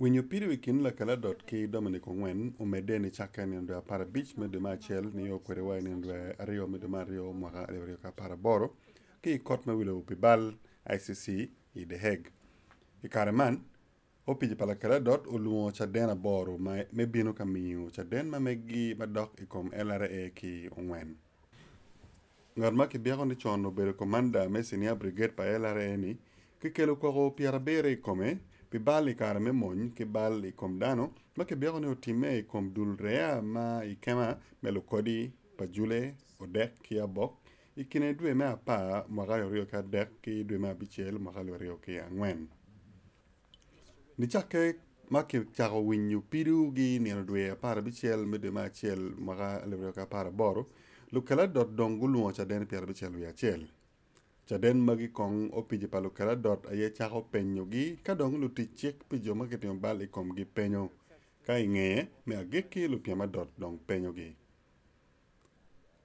Winyopiri wikinula kaladot ki Dominic Ongwen umedeni chaka ni ndo ya para beach meduma chel ni yo kwerewa ni ndo ya ariyo meduma ariyo mwaka alewariyo ka para boro ki ikotma wile upibal ICC I The Hague. Ikareman opiji pala kaladot ulumo chadena boro mebino kamiyo chaden mamegi madok ikom LRA ki Ongwen. Ngarma ki biyako ni chono bere komanda me Sinia brigade pa LRA ni kikelu kwa go piarabere ikome Pibali karame mon ke bali kom dano ma ke biago ne otime kom dulrea ma ikema me Lukodi, Pajule, Odek ki Abok ikine dwe me apa mwagayo rio ka Dek ki dwe me abichel mwagayo rio ki Ongwen. Nichake ma ke chago winyu piru gi nino dwe apara bichel me dwe ma achel mwagayo rio ka para boro lukala dot dongulu on chaden piara bichel wi achel. Chaden magi kong opiji palukara dot aye chako penyo gi kadong luti chek pijo maketiom bali kom gi penyo ka ingeye me ageki lupiama dot dong penyo gi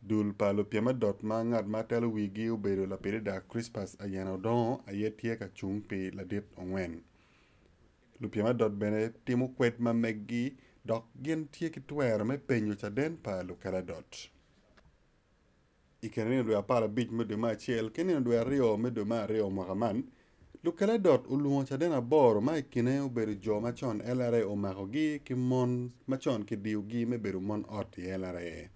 dul pa lupiama dot ma ngat matel wigi ubedo la pere da Christmas ayano don aye tie ka chung pe la det Ongwen lupiama dot bene timu kwet ma megi dok gen tie ki twer me penyo chaden pa lukara dot ikenene do apara bij meduma chel kenene do rio meduma rio magaman lukala dot ulumo chadena boro ma ikine uberi jo machon LRA o magogi ki mon machon ki diugi me beru mon ot LRA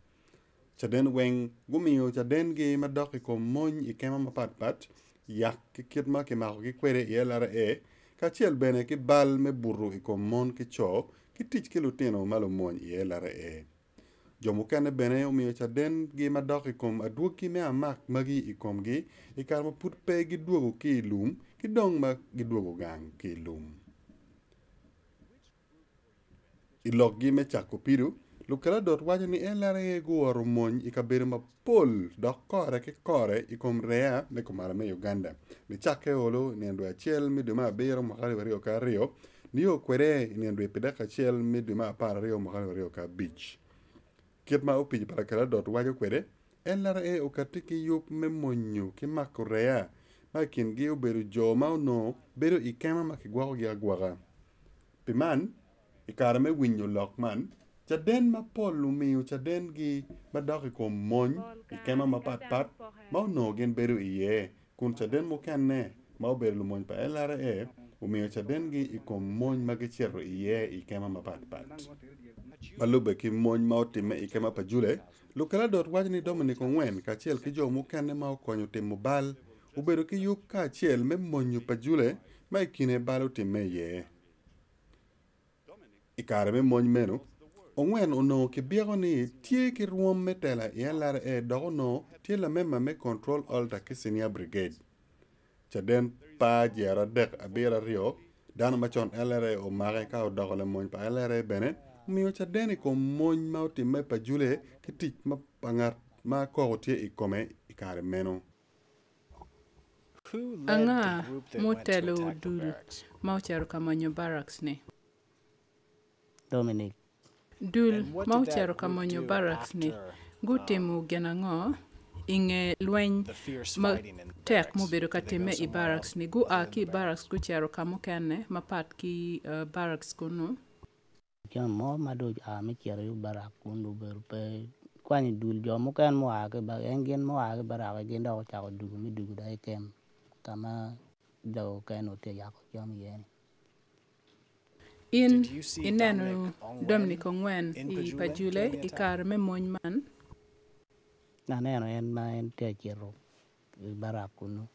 chaden weng gumio chaden gi madok ko mon ikema mapatpat yak ki kitma ki magogi kwere LRA ka chel bene ki bal me buru ko mon ki cho ki tich ki lutino malo mon LRA Jomukane bene umiyo chaden gi madok ikom aduoki me amak magi ikom gi ikar ma putpe gi duogo ki lum ki dong ma gi duogo gang ki lum. Ilok gi me chako piru lukala dot wacho ni LRA guoro mony ikabere ma pol dok kore ki kore ikom rea ne kumara me Uganda. Ni chake olo ni andwe achiel mi duma abiro mwakali wario ka rio niyo kwere ni andwe pidaka achiel mi duma apara rio mwakali wario ka beach. Kietma opiji para kala dot wajo kwede LRA okatiki yup memonyo ki makorea ma kingi uberu joma no beru ikema makigwako gi agwaga piman ikarame winyo lokman chaden ma polumiu chaden gi madaki ko mon ikema mapatpat ma no gen beru iye kun chaden mukane ma beru mon pa LRA umiu chaden gi ikom mon magichero iye ikema mapatpat Malube ki mony mauti me ikema Pajule, lukala dot wajni Dominic Ongwen kachiel ki jo mukane ma okonyo timo bal, ubedo ki yuk kachiel me monyo Pajule ma ikine balu time ye. Ikare me mony menu, Ongwen ono ki biago ni tie ki ruom me tela LRA dogo no tie la mema me control altar ki Sinia brigade. Chaden pa jera Dek abira rio, dano machon LRA o mare ka o dogo le mony pa LRA bene, Miyo chadeni ko mony mauti me Pajule kitik mapangar ma kogotie ikome ikare meno. Anga motelo dul mauchero kamonyo barracks ne. Dominic. Dul mauchero kamonyo barracks ne. Gutemu genango inge lweny tek mubedo katime I barracks ne. Gu aki barracks guchero kamukene mapat ki barracks kono. Mo madu ame kiara yu barak undu berupe kwani dul jomo kan mo ake ba engen mo ake baraka genda o chako dugu mi dugu dai kem kama jago kan ote yako jom yen inenu Dominic Ongwen I Pajule ikar me monman na neno en ma en te kiero barakunu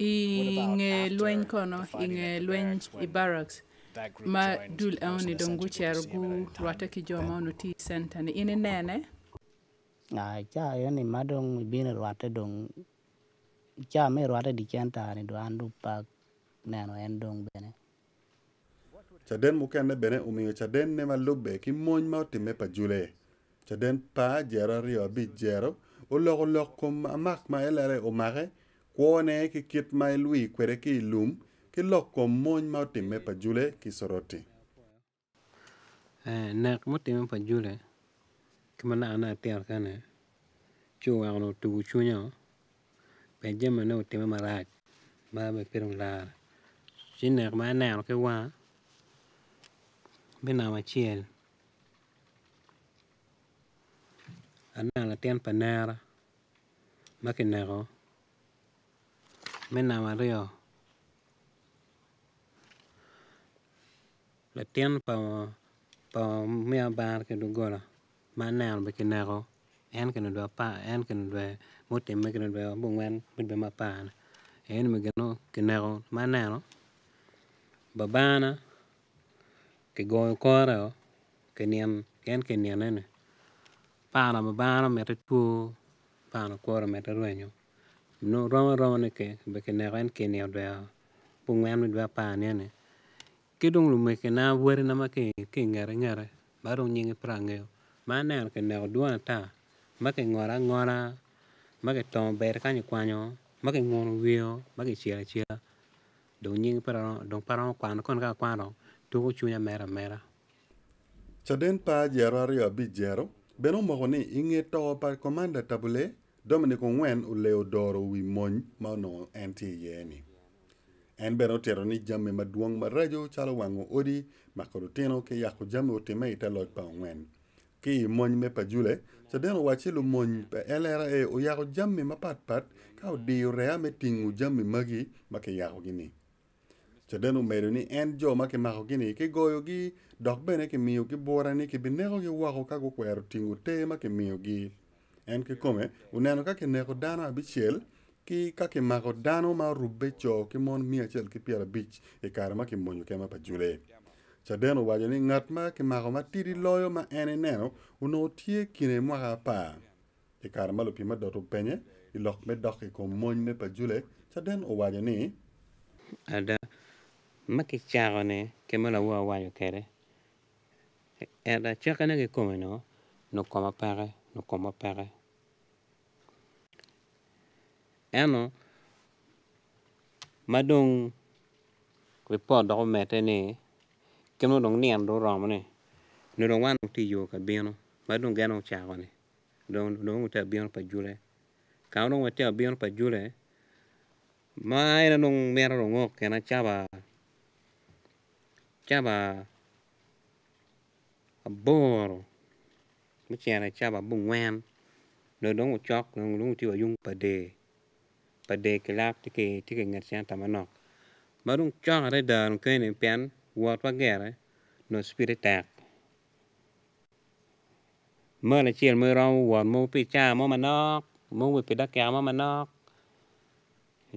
Inge lweny kono, inge lweny I barracks, ma dul aoni dongu chergu rwata kijoma ono ti center ni ini nene? Cha yoni madong ibine rwata dong, cha me rwata di center ni do andu pak neno en dong bene. Chaden mukende bene umiyo chaden ne malube ki mony mautime Pajule. Chaden pa jero rio abit jero, ulok ulok kum amak ma LRA umare, Kwone ki kit mai lui kwere ki lum ki loko mony mauti me Pajule ki soroti. Nak mauti me Pajule kimana ana tiar kana chuwa ono tubu chunyo penjama no tema maraj ma me perung la Chinek ma aneno ki wanga me nama achiel aneno latin panera ma kinego me nama aryo latin pa me abar ki dogola ma aneno be kinego en keno dwa pa en keno dwa motim me keno dwa bongwen be ma pa en me keno kinego ma aneno babana ke go koro ke nien ken ke nienene pana babana me tu pana koro me ruenyo no roma ne ke be ke neren ke ne odwa pungwan me dwa pana ne ke dong lu me ke na were na ma ke ke ngare baro nyinge prange ma ne ke ne odwa ta ma ke ngora ma ke to ber ka nykwanyo ma ke ngono wio ma ke chia Donging para dong parang kwano kon ka kwano tugo chunya mera Chaden pa jerari abijero beno mogoni inge to pa commander tabule Dominic Ongwen uleodoro wi mon mano anti yeni en beno tero ni jamme maduong marajo chalo wango odi makoroteno ke yako jamme oteme italot pa Ongwen ki mon me Pajule chaden wachilo mon pa LRA o yako jamme mapatpat ka odi rea metingu jamme magi make yako gini Chadenu meruni en jo make mahogini ke goyogi dok bene ke miyo ki borani ke binego ki wako kago kwero tingu te make miyo gi en ke kome uneno ka ke neko dano abichel ki ka ke mako dano ma rubbe cho ki mon mia chel ki piera bich e karma ke monyo ke ma Pajule Chadenu wajani ngatma ke mako matiri loyo ma ene neno uno tie kine mwaka pa e karma lo pima doto penye ilok me dok e kom monyo me Pajule Chadenu wajani ada Maki charone, Kemola Wayo Kere. And a chacane comino, no coma pare, no coma pare. Ano Madung report of matene, Kemodong Niando Romane. No one to you, Cabino, Madung Gano charone. Don't tell beyond Pajule. Count on what tell beyond Pajule. My long mirror walk and a chava. Chaba a boro, which I chaba bungwan. No don't chalk no room to a young per day. Per day, clap ticket, taking a Santa Manoc. Madung chalk a down, cane pen, water gare, no spirit tap. Murder chill, murder, one more pitcher, mamma knock, more with pedaca, mamma knock.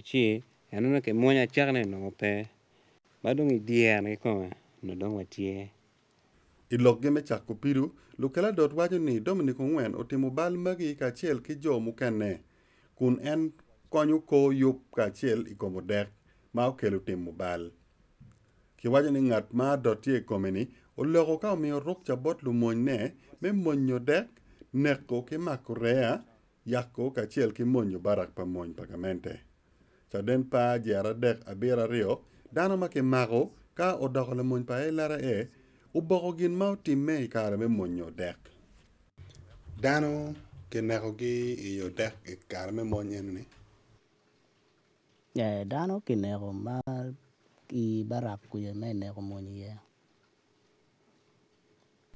She, and look at Monia Charlene or pair. Madung idea, I come. No don't what ye. Ilogeme Chacopiru, Lucala dot wajoni, Dominic Ongwen, Otimobal Magi Cachel, Kijo Mukane, Kun en Konyuko Yup Cachel, Icomodec, Maukelutim Mobile. Kiwajaning at ma dot ye comeni, O Loroca me rocha bot lumone, Memonio dec, Neco Kemacorea, Yako Cachel Kimonio Barak Pamon Pagamente. Chaden pa Jaradec Abera Rio. Dano ma ke maro ka odakole mon pa elara e uboko gin ma timme ikara me monyo dek dano ke narogi iyo dek ikara me monyenne ya dano ke nero ma ki barap ku ye me nero monye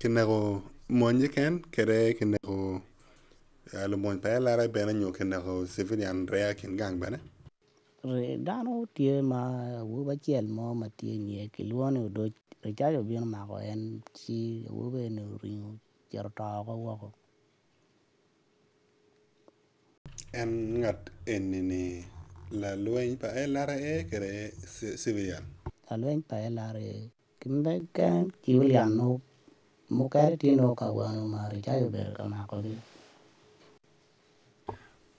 ke nero monye ken kere ke nero alo mon pa elara be na nyo ke nero civilian rea ken gang bana Dano tie ma wuba chiel mo ma tie nye kilwone do rechayo bien ma ko en si wube ne ringo cherta ko wako en ngat enini la loin pa elara e kere civilian la loin pa elara e kimbe kan civilian no mo kare tino ka wano ma rechayo ber ka ma ko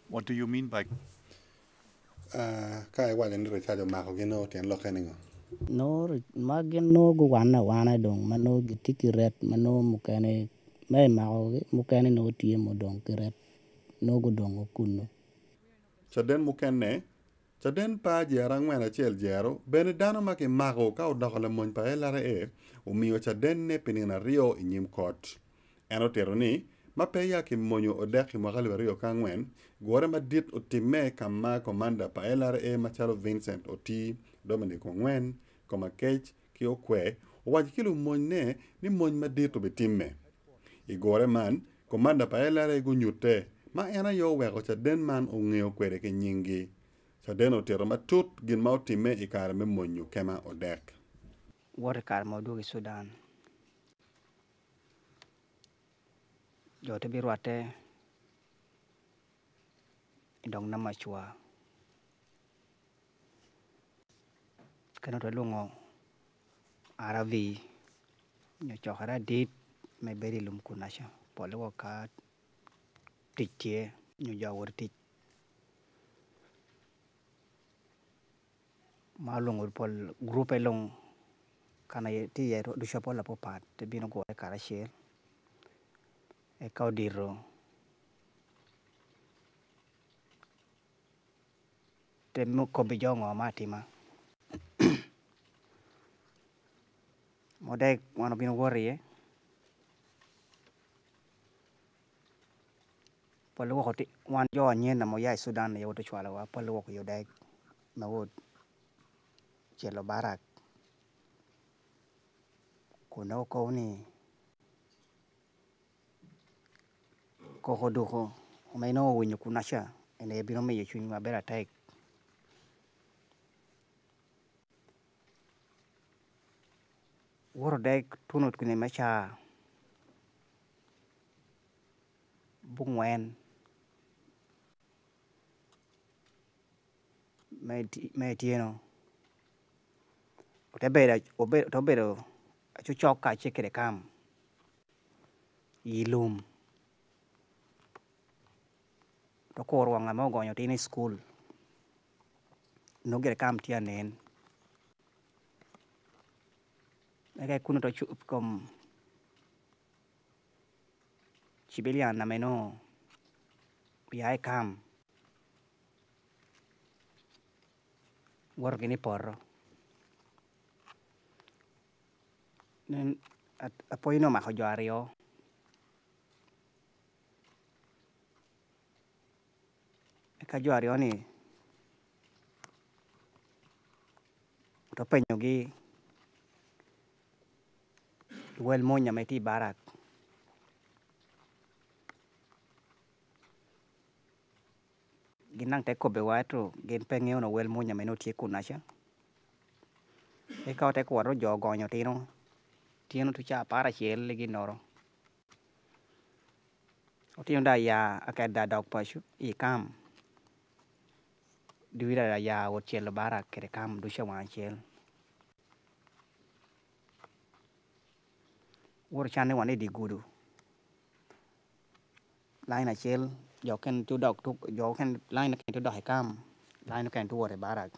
What do you mean by Kai wa den recha do mako geno ten lokeningo no mageno go wana dong mano gitikiret mano mukane mai mako mukane no tie mo dong kiret no go dong kunno chaden mukane chaden pa jerang mena chel jero ben dano make mako ka odakole mon pa elare e umiyo chaden ne penina rio inyim kot enoteroni Mapeya ki monyo Odek ki mwakali wario kangwen, gwore madit otime kama komanda pa LRA machalo Vincent Oti, Dominic Ongwen, koma kech ki okwe owaji kilu monyne ni mony madito betime. Igore man komanda pa elare go nyute ma ena yo wego cha den man ong'eyo kwere ke nyingi. Cha den otero matut gin ma otime ikare me monyo kema Odek. Wore kar modugi Sudan. Jote birwate idong na machwa. Kena to lungo Aravi nyochara dit me beri lum kunasha polo ka titie nyojawor tit malongor pol grupe long kana ti yero du shapola popat te bino go karashel e kaudiro te moko bijongo matima Odek wano bino worry polo ko ti wan yo nyen na moya Sudan yo to chwala wa polo ko yo dek na wod chelo barak kuno ko ni ko hodo ko me no wonyo kunasha ene bino me yechu ni mabera tek Odek tunut kune macha bungwen metieno otebera obero achuchoka chekere kam ilum tokorwa ngamo gonyo tini school nogere kam tianen I couldn't touch come Chibilian. I know I come working a porro. Then at a point of Mahojario Cajuarioni Topenogi. Well, Monya Meti Barak Ginang Teko Bewato, Gimpeng, no well Monya Menoti Kunasha. Take out a quarter jog on your Tino to Chapara Hill, Liginoro. Otionda ya, a cat that dog push, he come. Do it a ya or chill barak, come, do shawan chill. Wor chane wane di gudu line achel yo ken to dog to yo ken line ken to dog kam line ken to wore barak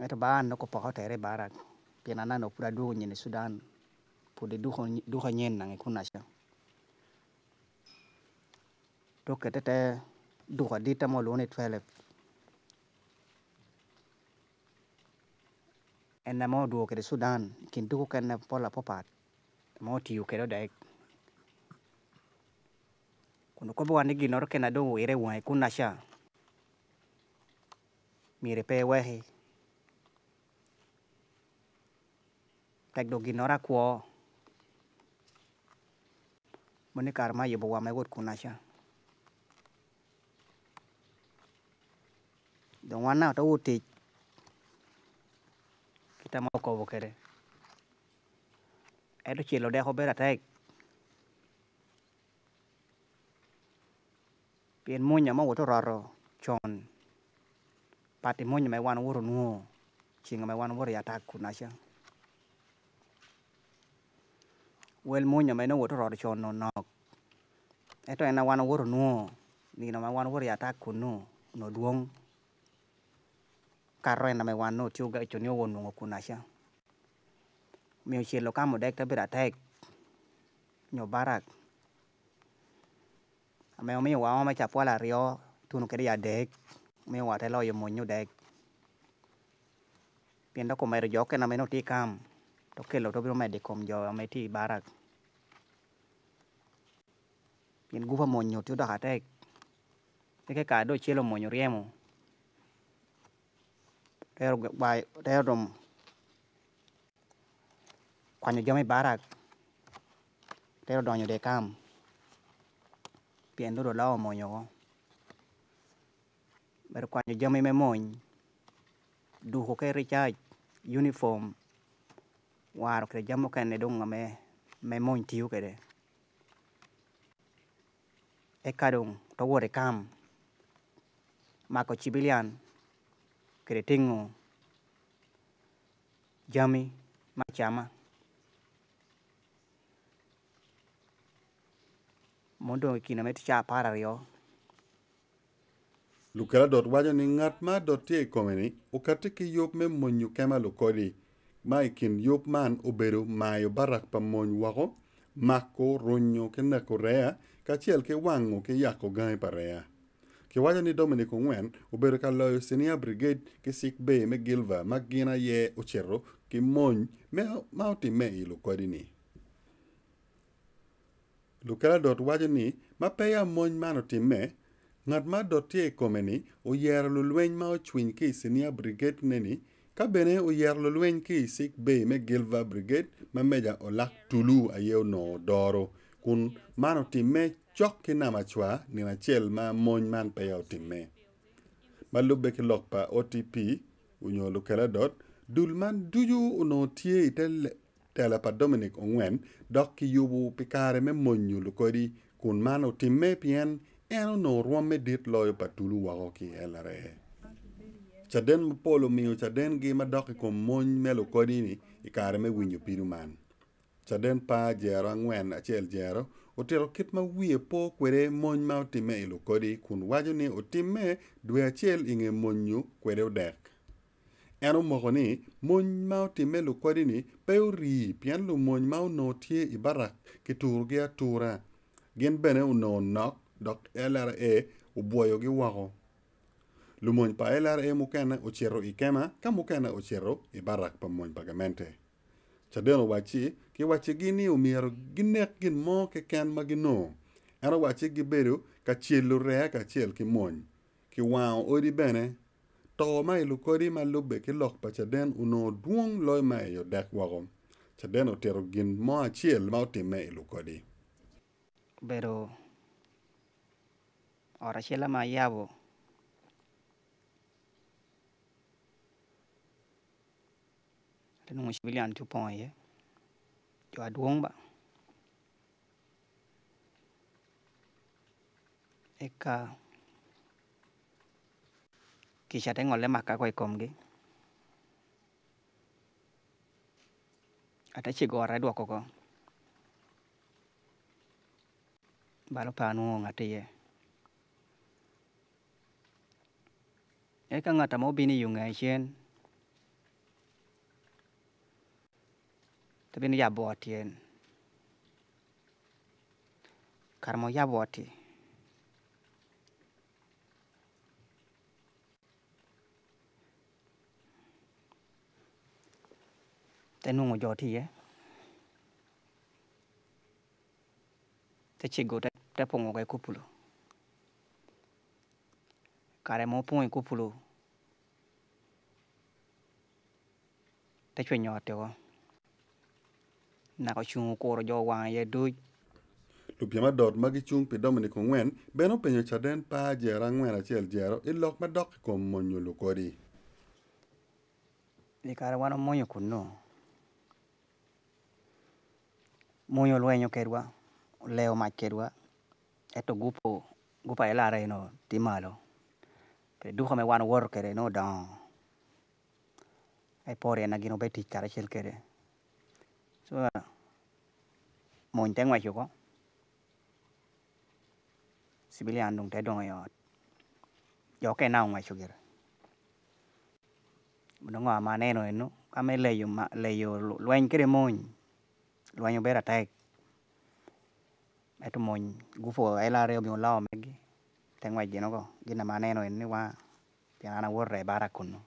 eta ban no ko pa tere barak pinana no pura du nyene Sudan pudi du ho nyen na kunasha to ketete du ho dita mo lone 12 enna mo du ke Sudan kin du ken na pola popat Moti you cannot die. Kunukobo and ignore Canado, Erewa, Kunasha. Me repair where he take the Ginora quo. Monicarma, you bow my word, Kunasha. The one out of it. Kitamoko, okay. I do chill or death better take. Pin Munya Motoraro, John. Patty Munya may one war no. Ching my one warrior attack, Kunasha. Well, Munya may no water or John no knock. I don't know one war no. Nina my one warrior attack, no, no duong. Carrena may one no to get to no one no Kunasha. Mio chiel lo kamo dek tabira tek nyo barak ame omi wa ma chapwala rio tunu kede ya dek me wa telo yo monyo dek piendo ko mero joke na meno ti kam to kelo to biro mede kom jo ame ti barak pien gufa monyo ti do hatek ke ka do chielo monyo riemo ter bai terom Kwanyo jome barak. Tero donyo de kam. Piendo do lao monyo. Pero kwanyo jome me moñ. Duho ke recharge uniform. Waro ke jamo kene donga me moñ tiu kede. Ekadong towo de kam. Mako chibilian. Kretingo. Jami machama mondo kina met cha parario lukara dot wajo ni ngat ma dot tie komeni ukatiki yop me monyu kema Lukodi maikin yop man obero mayo barak pa mon wako mako ronyo kena korea kachiel ke wango ke yako gai parea ke wajo ni Dominic Ongwen obero ka loyo Sinia brigade ke sik be me gilva magina ye ochero ki moñ me mauti me Lukodi ni Lukara dot wajo ni mapeya moñ manoti me ngat ma dotie komeni o yer lu lweny ma ochwiny ki Sinia brigade neni ka bene o yer lu lweny ki sik be me gilva brigade ma meja olak tulu ayo no doro kun manoti me chok ki namachwa ni na chel ma moñ man peya otime malubbe ki lokpa OTP unyo Lukara dot Dulman duju uno tie tele pa Dominic Ongwen dok ki yubu pikare me monyu Lukodi kun man otime pien eno no ruame dit loyo patulu wako ki elare. Chaden mpolo miyo chaden gima doki kon mony me Lukodi ni ikare me winyo piru man. Chaden pa jero Angwen achel jero otero kitma wie po kwere mony ma otime Lukodi kun wajo ni otime dwe achel inge monyu kwere Odek. Eno mogoni mony ma otime Lukodi ni peo ri pian lu mony ma unotie ibarak kiturgi atura. Gen bene uno nok dok LRA ubuoyo gi wako. Lumon pa LRA mukana ochero ikema ka mukana ochero ibarak pa mon pagamente. Chadeno wachi ki wachi gini umiero ginek gin mo ke ken magino. Ano wachi giberu ka chielu rea ka chiel ki mon. Ki wao odi bene. To mai Lukodi ma lube ki lok pa chaden uno duong loy mai yo dak wako. Chaden otero gin mo achiel ma otime Lukodi. Pero ora chela ma yabo tenung civilian tu pon ye jo aduong ba eka ki chate ngole maka ko ikomgi ata chi gora duoko ko balo panu ngate ye Eka ngata mo bini yung ngayen. Tapi ni yabo atien. Karmo yabo ati. Tenung ojo ti ye. Techigo tapong ogai kupulu. Karemo pong kupulu. Tachwenyo atego na ko chungu koro jo wa ye doj lupia madot magi chung pe Dominic Ongwen beno penyo chaden pa jera ngwen achiel jero ilok madok ko monyo Lukodi ni kare wano monyo kuno monyo lwenyo kerwa leo makerwa eto gupo gupa elare no timalo pe duho me wano wor kere no don ai pore na gino beti cara chel kere so mon tengwa chuko civilian dong te dong yo yo ke na ngwa chugir mono ngwa ma neno eno ame leyo ma leyo lwen kere mon lwen obera tai eto mon gufo ela reo mi lao megi tengwa jeno go gina ma neno eno wa tiana worre barakuno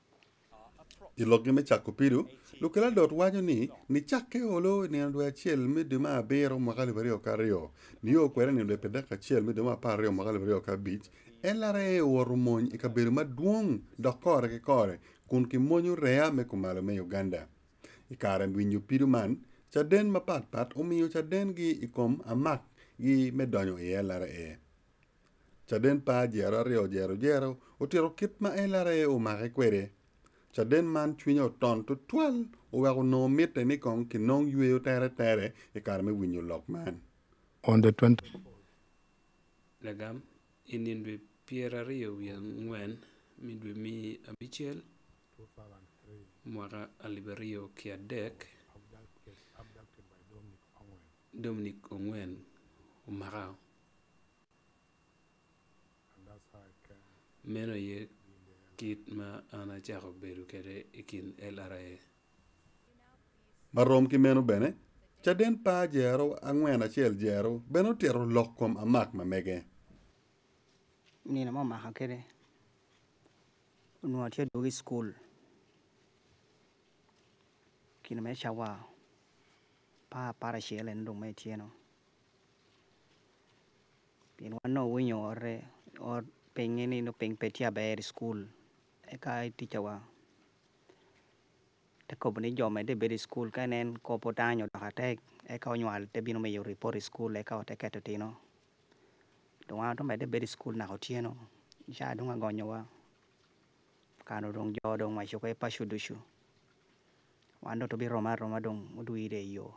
Ilogi me chakupiru, Lukara dot wajo ni chake olo ni andwe achiel me dema abero mwakali vario kario. Niyo kwele ni andwe pedaka achiel me dema pario mwakali vario kabich. Elare waru mony ikabiru maduong dakore kekore. Kun ki monyo rea me kumalo me Uganda. Ikare mwinyo piru man, Cha den mapatpat umiyo cha den gi ikom amak gi medonyo e lara e. Cha den pa jero rio jero jero utiro kit ma e lara e umake kwere. Cha den man chwinyo ton to twal uwako no mite nikon ki nong yueyo tere tere e karme winyo lok man. On the 20th. Lagam, inin be Pierre Rio Ngwen, midwe mi abichel, mwaka aliberio kia dek, Dominic Ongwen, umarao. Meno ye kit ma ana chako beru kere ikin LRA. Marom ki meno bene, chaden pa jero angwen achiel jero, beno tero lokom amak ma mege. Nina mama hakere, unuatia dogi school, kina mecha wao. Pa parashel and don't make you know. In one no win or paying any no paying petia bear school. A guy teacher. The company job made the berry school can end copotan your attack. A conual debino your report school like out a catatino. Don't want to make the berry school now, Tiano. Jadunga gonoa. Cano don't jodon, my show paper should do you. One to be Roma don't do it a yo.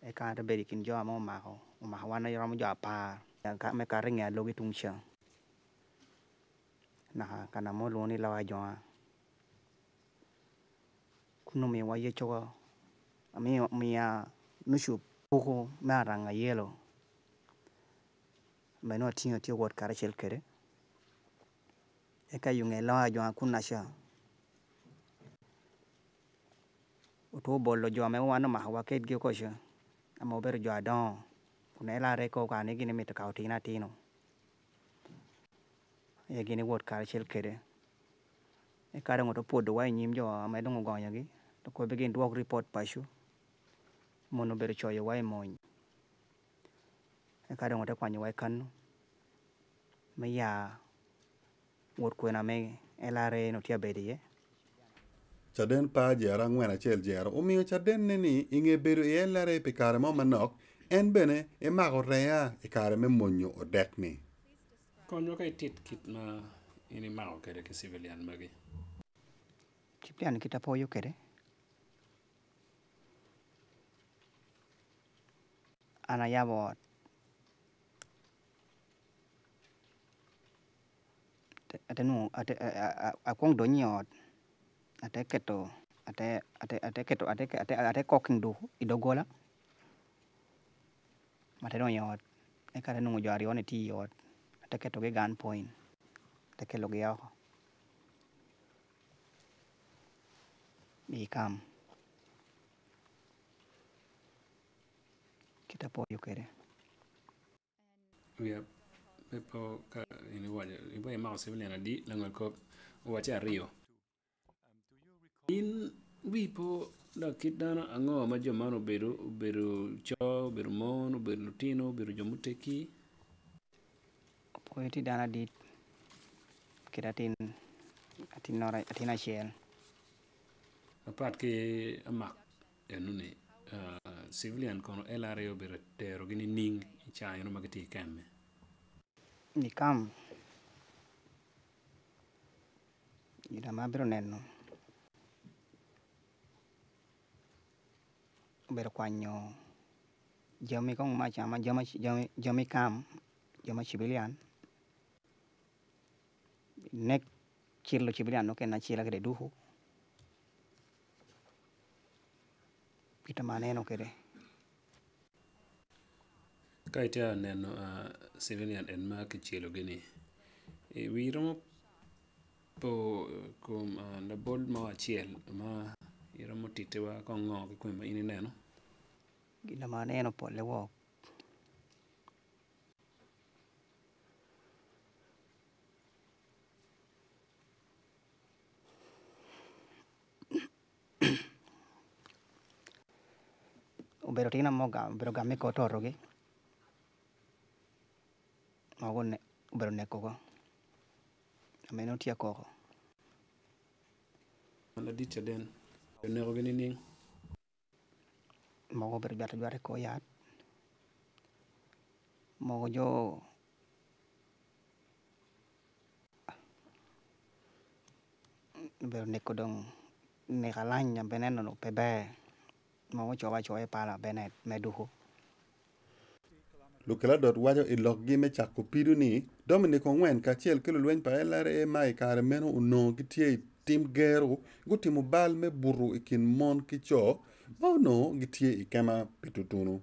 I can't be in your mama, Mahawana Ramjapa, and can't make a ring at Logitunsha. Naha, can a more lonely lava joa. Kunumi, why you chow? A mea, Mushu, Poco, Maranga yellow. May not think of what Carachel carry. Eka young a lava joa Kunasha. Utobolo joa me wano mahawaket gyokosha. Amober joadon. Kunela reko kanigini mitakautina tino. Yagini wot karachel kede. Ekadam to put the wine yim joa, madam gonyagi. The co begin to work report pashu. Monober choya wine moin. Ekadam what upon your wakan. Maya wot quename, elare notia bedie. Chaden pa jera ngwen achiel jera umiyo chaden neni inge bedo e lare pe kare mo manok en bene e mako rea e kare me monyo Odek ni. Konyo ka itit kit na ini mako kere ke civilian magi. Civilian kita poyo kere. Ana yabot. Atenu akong donyot. Ate cooking do idogola. Mateno yard, a carano yard on a tea yard, a taketo gun point, the Kelogia. Be calm. Kitapo, you carry. We have people in the water, you buy a mouse, civilian, a deep, longer cop, watch a Rio. In wipo la kidana ango majo mano beru cho beru mono beru lutino beru jomuteki poeti dana dit kiratin atinora atina shell apart ke amak enune civilian kono LRA beru tero gini ning cha yono magati kame ni kam ida mabro nenno berkuanyo jami kong macam jami kam jami civilian nek cilo civilian no kena cila kere duhu kita mana no kere kaitia neno civilian enma kecilo gini wiromo po kum na bold ma ciel ma iromo titewa kongo kikwema ini neno gila maneno pole wok uberotina moga berogami kotorogi magone uberone koko ameno tia koko ala dicha den. You're never going to moko berbiar-biar koyat moko jo ber nekodong nekalan nyam benen no pebe moko chowa choe pala benet meduho Lukela dot wajo ilogi me chakopiru ni Dominic Ongwen kachiel kelo lweny pa LRA mai kare meno uno gitie tim gero gutimo bal me buru ikin mon kicho bono gitie ikema pitutunu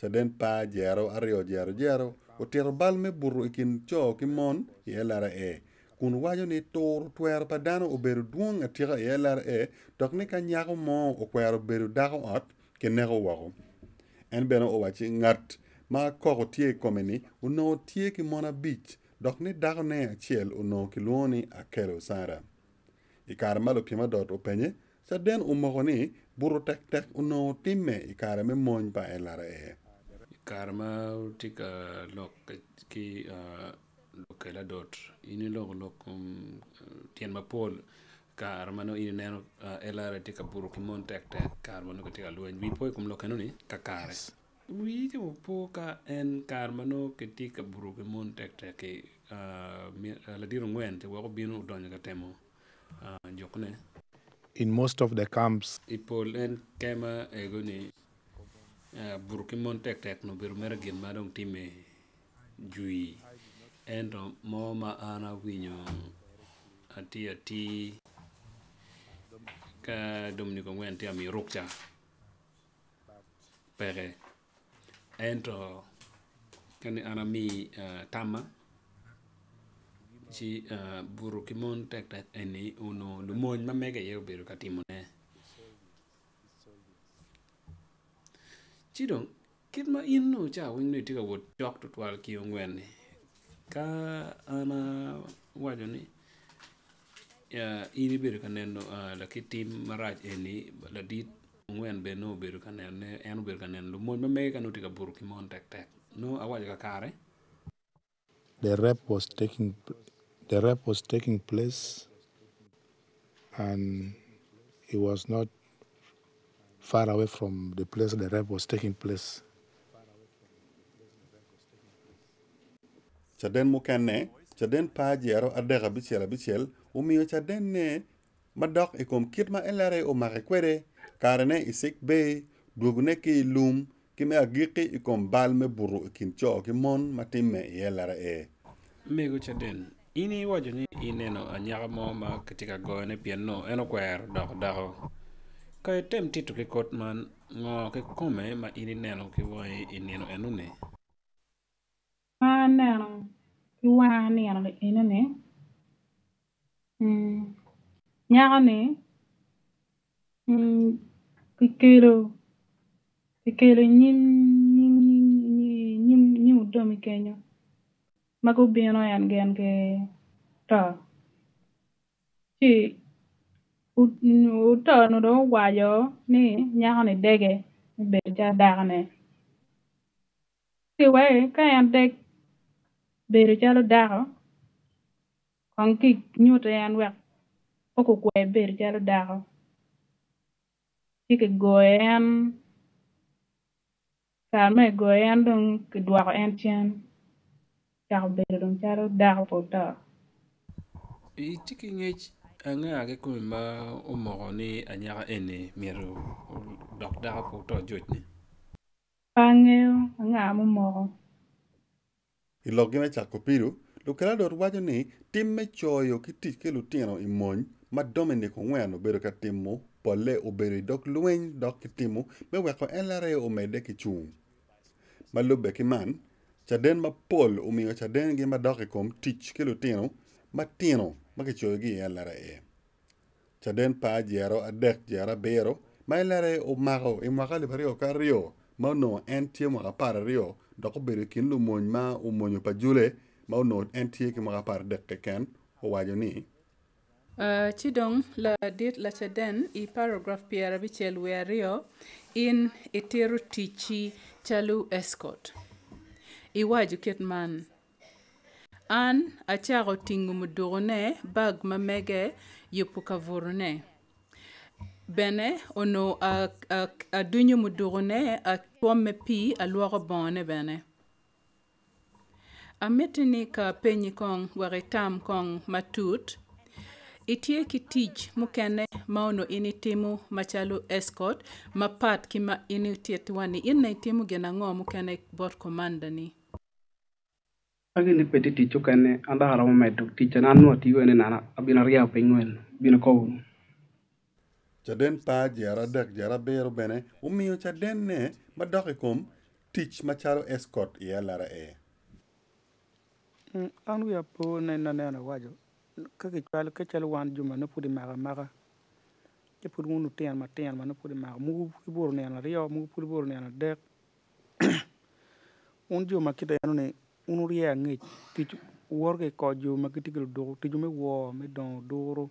chaden pa jero ario jero jero otero bal me buru ikin cho ki mon i LRA kun wajo ni toru twer pa dano oberu duong atira i LRA dokne ka nyako mo okwero beru dako ot kenero wako en beno owachi ngat Ma koko tie komeni, uno tie ki mona beach, dok ne dakone achiel uno kiloni akelo sara. Ikara malo pima dot openye, sa den umokoni, buru tek tek uno timme ikara me moñ pa elara e. Ikara ma tika lok ki lokela dot, ini lok lok tien ma pol, kar mano ini neno elara tika buru ki mon tek tek, kar mano tika luen, vi poi kum lokenoni kakare. We do poka and carmano can take a broken moon tactic, Ladirung went, Wabino Donagatemo, Jokne. In most of the camps, Ipol and Kama Agony, broken moon tactic, no Bermergin, Madame Time, Jui, and Mama Anna Wino, a tea, tea, Dominic Ongwen, tell me, Rocha, Pere. Entro kani anami tama ci burukimon tekta eni uno lumon ma mega yero beru katimone ci don kitma inno cha wingni tika wot jok to twal ki ngwenni ka ana wajoni ya iri beru kaneno la kitim maraj eni la dit When Beno Birkan and Birkan and Lumon make a notice of Burkimon Tactac. No, I was a car. The rap was taking place and it was not far away from the place the rap was taking place. Chaden Mukane, Chaden Pajero, Adera Bichel, Bichel, Umio Chadene, Madoc, Ecom Kitma Elare, O Marequere. Karene isik be dugne ki lum ki me agiki ikom bal me buru ikin cho ki mon matime yelara e mego chaden ini wajoni ineno anyaga moma ketika goene piano eno kwero dok dako kay tem titu ki kotman ngo ke kome ma ini neno ki woi ineno enune aneno ki wani ano inene nyaga ne Kikelo nyim udomi kenyo Mako bino yan gen ke ta Chi uto nudo wajo ni nyako ni dege Berja dagane Si we kayan deg Berja lo dago Kong kik nyuto yan wek Oku kwe berja lo dago Kik goen karma goen dong kedua ko entian char bel dong charo dar pota I tiking age anga age ko ma o moroni anyara ene miro dok dar pota jotni pangel anga mo moro I logime cha kopiru lukala dor wajoni timme choyo kitich ke lutino imon ma Dominic Ongwen obero ka timmo Pole oberi dok lueng dok kitimu me weko elare omede kichung. Malube kiman, chaden ma pol umiyo chaden gi ma dokikom tich kilutino, matino makichogi elare e. Chaden pa jero adek jera bero, ma elare omaro imwakali pario kario, mauno entie mwakapar rio, dok oberi kinlu mwony ma umonyo pajule, mauno entie ki mwakapar dek keken, owajo ni. Chidong la dit la chaden I paragraph piera bichel weario in iteru tichi chalu escort. Iwaju ket man. An acharo tingumudurune bag mamege yupukavurune. Bene ono a dunyo mudurune a tuame pi a luaro bone bene. A metini ka penyi kong waritam kong matut. Itie ki tij mukene maono initimu machalu escort mapat kima initietuani inaitimu genango mukene board commander ni. Agini peti tichukane anda haramo meduk tichana anu atiwe ni nana abinaria pengwen binakowu. Chaden pa jara dak jara bero bene umiyo chaden ne madokikum tij machalu escort iya lara e. Anu ya po na nana wajo. Kachal one juma no put the maramara. You put one to ten, Matan, one put the mar, move born and real, move put born and a deck. Won't you market an unuria niche? Teach work a cod you marketical door, teach me war, me don doro.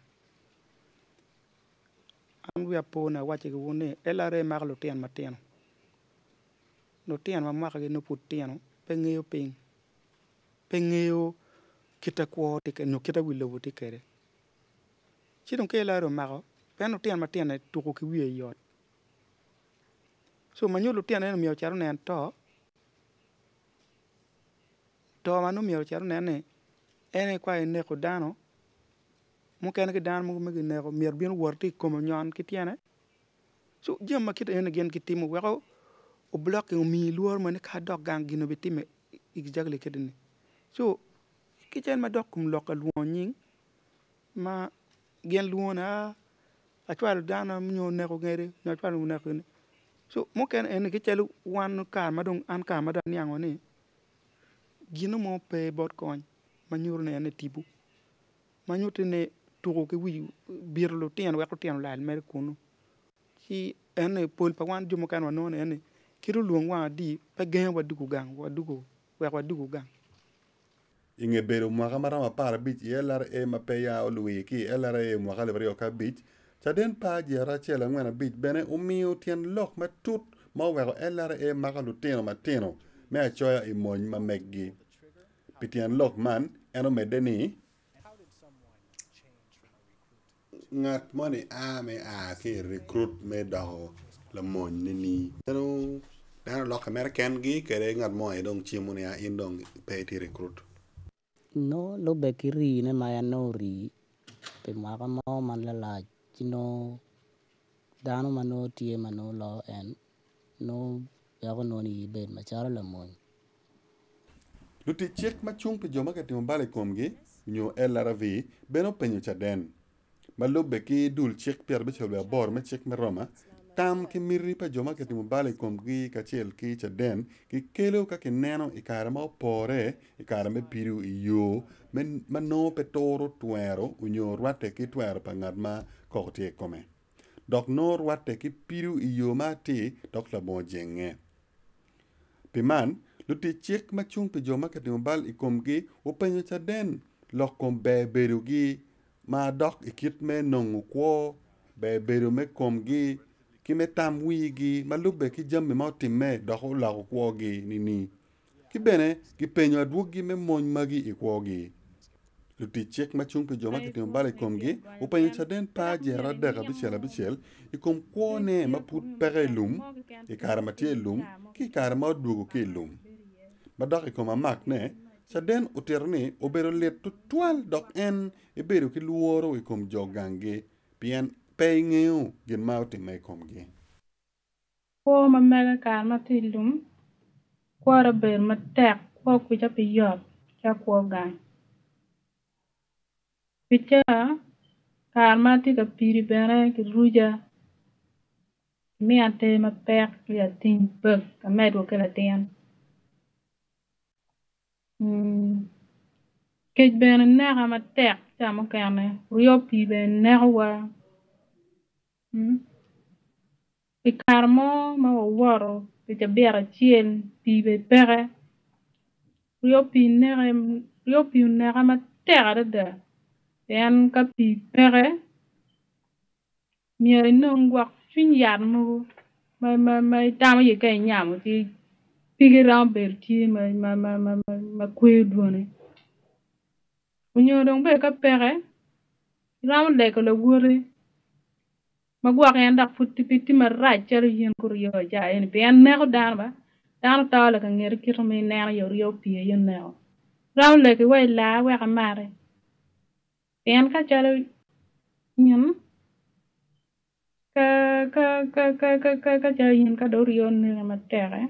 angu yapona wache gwone ilara ma lutien mateno lutien ma maka no putiano pengeyo ping pengeyo kitakwo tike no kitawilowo tikere She don't care about Maro. Pen of Tian to cook we yacht. So Manu Lutan and Mio Charon and Taw Manu Mio Charon any quiet Necodano Mocanic Dan Mugnero, mere being worthy, common yon kitiana. So Jim Makit and again Kitimo Wero, or blocking me lure when a cat dog gang in a bitime exactly kidding. So kitchen my dog cum local warning. Ma Gen Luana, I try to down a new negogate, not trying to neck. So, Mokan and get one car, Madame Anka, Madame Yangone. Gino more pay bought coin, manure and a tibu. Manutine to roke we beer lotian, wacotian lad, Mercuno. He and a pulpa one Jumocan known and a Kirulung one deep, again what Dugugang, what Dugo, where what Dugugang. Inge beru magamara ma para bit yelar e mapeya oluiki yelar e magalebrio ka bit chaden pa jara chela ngwana bit bene umiu tien lok matut ma wero yelar e magaluteno mateno me achoya imon ma meggi pitien lok man eno medeni ngat money ame a ke recruit me daho la mon nini eno dan lok american gi kere ngat mo e dong chimuni a indong pe ti recruit No, lo bekiri ne maya nori. Pe maka mau manlala chino dano mano tie mano law and no yago noni bed machara lamon. Luti check machung pe joma katimbale komgi nyo LRV beno penyo chaden. Malo beki dul check piar bechobya bor me check meroma tam ke mirri pe joma katimbale komgi kachel ki chaden ki kelo ka kenano ikarama pore ikarame piru iyo men mano petoro tuero unyo rwate ki tuero pangadma korte kome dok no rwate ki piru iyo mate dok la bonjenge piman luti chek machung pe joma katimbal ikomgi openyo chaden lokom be berugi ma dok ikitme nongu kwo be berume komgi Kime tam wigi malube ki jamme mauti me dako lako kwogi nini. Kibene ki penyo adwogi me mony magi ikwogi. Luti chek machung pe joma kiti mbale komgi upanyo chaden pa jera daka bichel ikom kwone maput pere lum ikaramatie lum ki ikarama odwogo ke lum. Madak ikoma mak ne chaden uterne obero let tutwal dok en ibero ki luoro ikom jogange pien Paying you, get mouth in my comge. Poor Mamaka, Matilum, quarter bear, Matak, walk with up a yard, Jack Wogan. Pitcher, Carmatic a piri barrack, Ruja. Me and them a pack, we are thin, bug, a mad walker at the end. Kate bear and Nara Matak, Jamocane, Riopi bear, Narrower. I karmo mawa waro beja bera chien bibe pere riopi nere ma terre de en kapi pere miere nongwa finyar mo my dama ye gay nyam ti pigi ramber ti ma kwe dwone unyodong be ka pere ram de ko wore magwa en dak futti pitti ma rajjar yen kur yo ja en ben ne ko darba dar taala ka ngir kirmi ne yo yo pie yen ne ram le ko way la we ka mare en ka jalo nyam ka yen ka do yon ne ma tere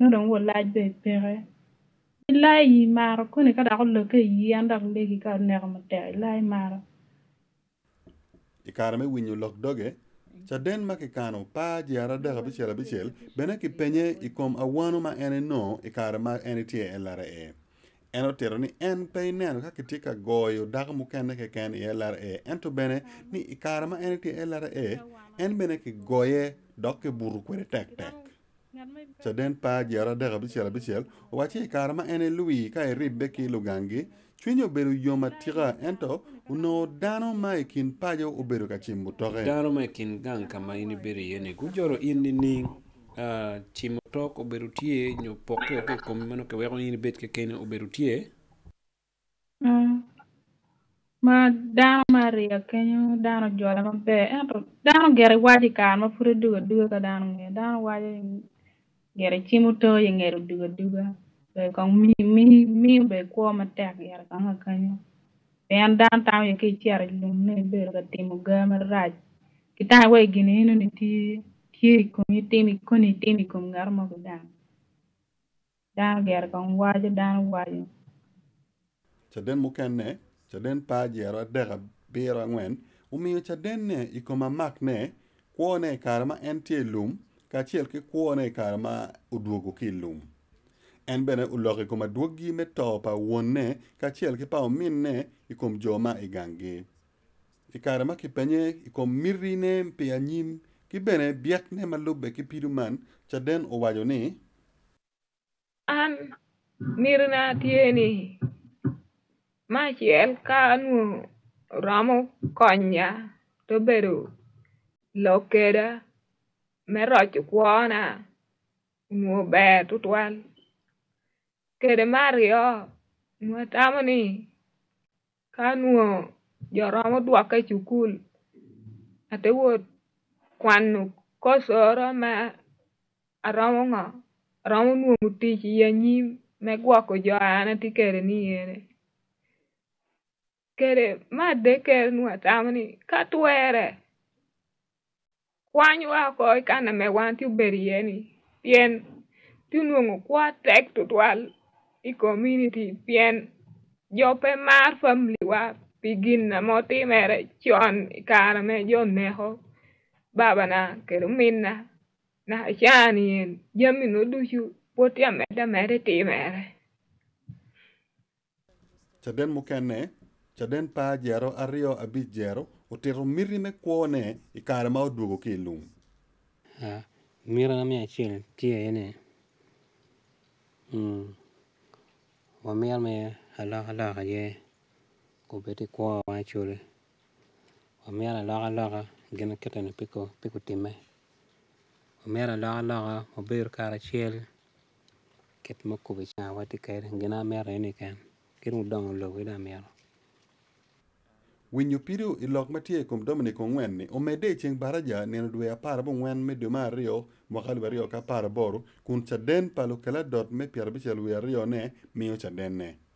no don wo laaj be pere lay maro ko ne ka da ko le ke yen dak le ki ka ne ma tere lay maro Ikarame winyo lok doge, cha den makikano pa jiara daga bichel, bene ki penye ikom awano ma ene no ikarama ene tie elara e. Eno tero ni en pey neno kakitika goyo daga mukende keken elara e. Ento bene ni ikarama ene tie elara e, en bene ki goye doke buru kwere tek tek. Cha den pa jiara daga bichel, wache ikarama ene lui ka eribbe ki lugangi, Chwinyo beru yoma tira ento uno dano maikin payo uberu kachimbo toke. Dano maikin gang kama ini beri yene. Kujoro ini ning chimbo toke uberu tie nyo poke oke komimano ke weko ini bet kekene uberu tie. Ma dano maria kenyo dano jola mampe. Ento dano gere waji kaan ma pure duga ka dano gere. Dano waji gere chimbo toke ngere duga. Mi be kwa mataki ya kama kanyo. Ben dan tamu yake chiara lumne be la timu gama raj. Kita we gine ino ni ti kuni temi kum garma kudan. Dan gera kong waje dan waje. Chaden mukane, chaden pa jera dega bera ngwen. Umiyo chaden ne ikoma mak ne kwa ne karma entie lum kachiel ke kwa ne karma uduogo ki lum. En bene ulore kuma duogi me topa wone kachiel ki pao minne ikom joma igangi. Ikarama ki penye ikom mirine mpe anyim ki bene biakne malube ki piduman chaden owajo ni. An mirina tieni machiel ka anu ramo konya to beru lokeda merochu kuona mwube tutwal. Kede Mario, mwatamu ni kanuo joramo duwake chukul. Ate wot kwanu kosoro ma aramo nga. Aramo nuo mutichi ya nyim megwako joana ti kede ni yere. Kede made kede mwatamu ni katuere. Kwanyu wako ikana mewanti uberi yeni. Pien tunuongo kwa tek tutwal. I community pien jope mar family wa pigin na moti mere chon ikara me yon neho baba na kerumina na chani en yamino duju potia meda mere ti mere. Chaden mukene, chaden pa jero ario abijero utero mirime kuone ikara ma odugo kilum. Mira na mi achil tie ene. Wamir me halaka ye kubeti kwa wachule. Wamir halaka gina kita ni piko time. Wamir halaka mubir karachel kit mukubicha wati kair gina mera ini kan kiru dongo logo ida mera. Winyo piru ilok matie kum Dominic Ongwen ni omede cheng baraja neno duwe aparabo ngwen me duma rio mwakali wario ka paraboru kun chaden palo kala dot me piarbichel wia rio ne miyo chaden ne.